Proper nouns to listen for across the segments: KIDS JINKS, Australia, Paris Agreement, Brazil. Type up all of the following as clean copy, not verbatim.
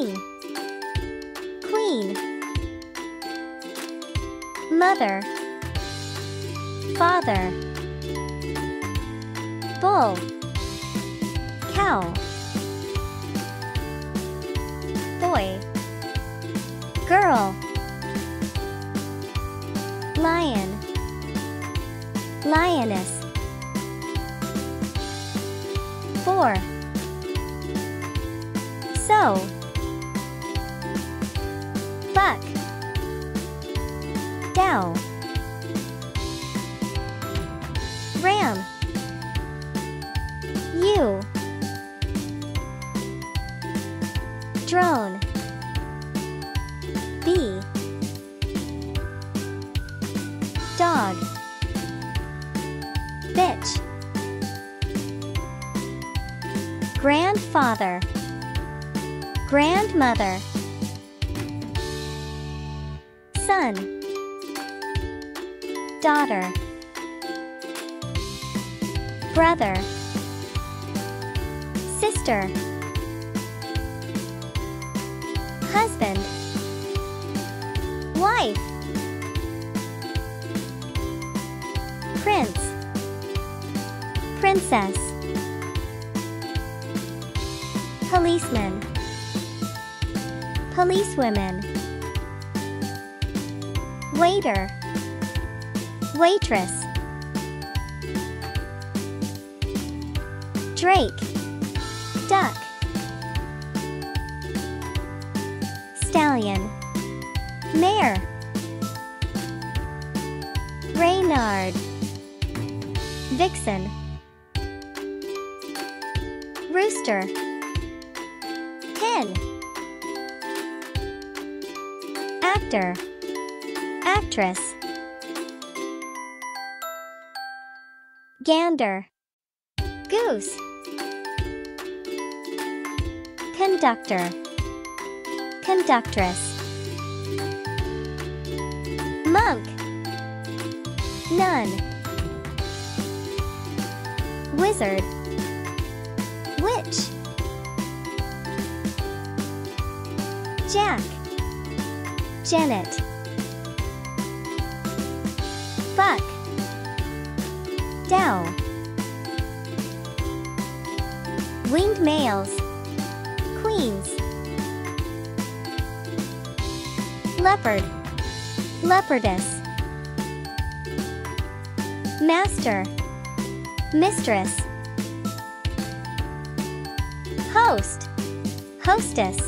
Queen, Queen. Mother, Father. Bull, Cow. Boy, Girl. Lion, Lioness. 4. Sow, Buck. Dow, Ram. Ewe, Drone. Bee, Dog. Bitch. Grandfather, Grandmother. Son, Daughter. Brother, Sister. Husband, Wife. Prince, Princess. Policeman, Policewomen. Waiter, Waitress. Drake, Duck. Stallion, Mare. Reynard, Vixen. Rooster, Hen. Actor, Actress. Gander, Goose. Conductor, Conductress. Monk, Nun. Wizard, Witch. Jack, Janet. Buck, Dow. Winged males, Queens. Leopard, Leopardess. Master, Mistress. Host, Hostess.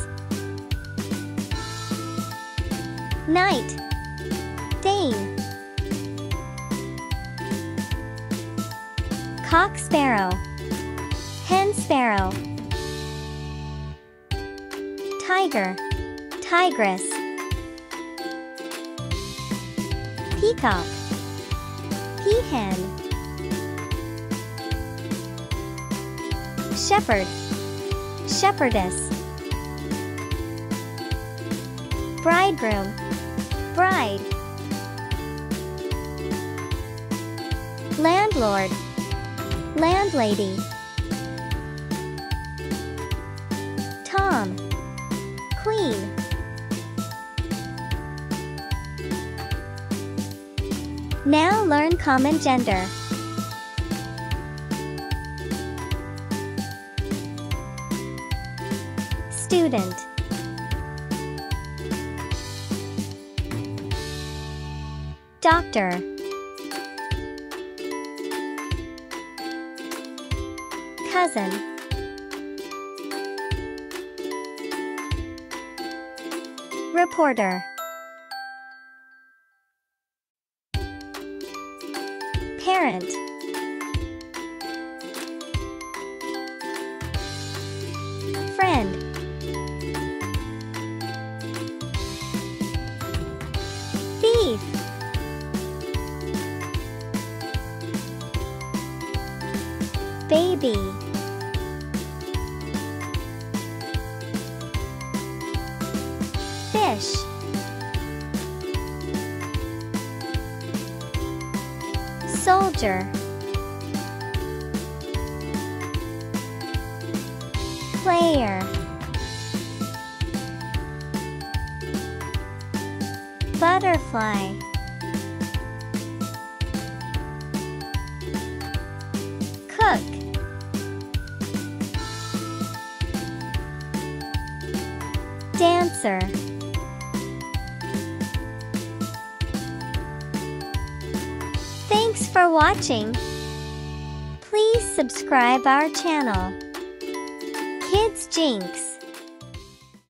Knight, Dane. Cock sparrow, Hen sparrow. Tiger, Tigress. Peacock, Peahen. Shepherd, Shepherdess. Bridegroom, Bride. Landlord, Landlady. Tom, Queen. Now learn common gender. Student, Doctor. Cousin, Reporter. Parent, Friend. Thief, Baby. Fish, Soldier. Player, Butterfly. Cook. Dancer. Thanks for watching. Please subscribe our channel. Kids Jinks.